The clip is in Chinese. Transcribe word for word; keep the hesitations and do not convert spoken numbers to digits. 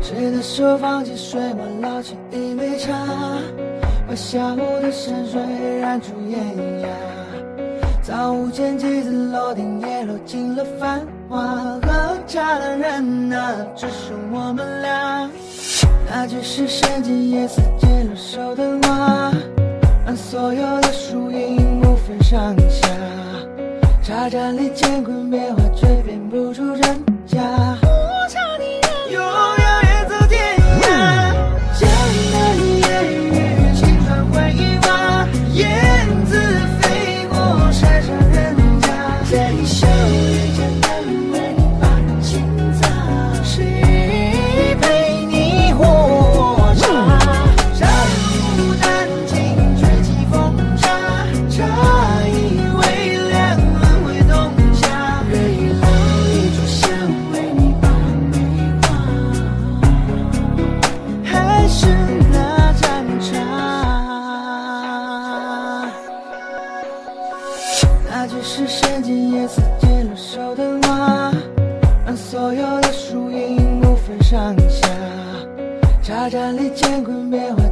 谁的手放进水门捞起一杯茶，把下午的深水染出艳阳。早午间几次楼顶也落尽了繁华，喝茶的人啊，只剩我们俩。那只是深更夜色间留守的花，让所有的树影不分上下。茶盏里乾坤变化，却变不出真假。无常的人，永远远走天涯。江南烟雨，青砖换一瓦，燕子飞过山上人家。人笑人家难为把人情杂，谁陪你喝茶？山路难尽，绝迹风沙，茶已微凉，轮回冬夏。人老一炷香，为你把梅花，还是那盏茶。那只是深更夜色间留守的花，让所有的树影不分上下。茶盏里乾坤变化。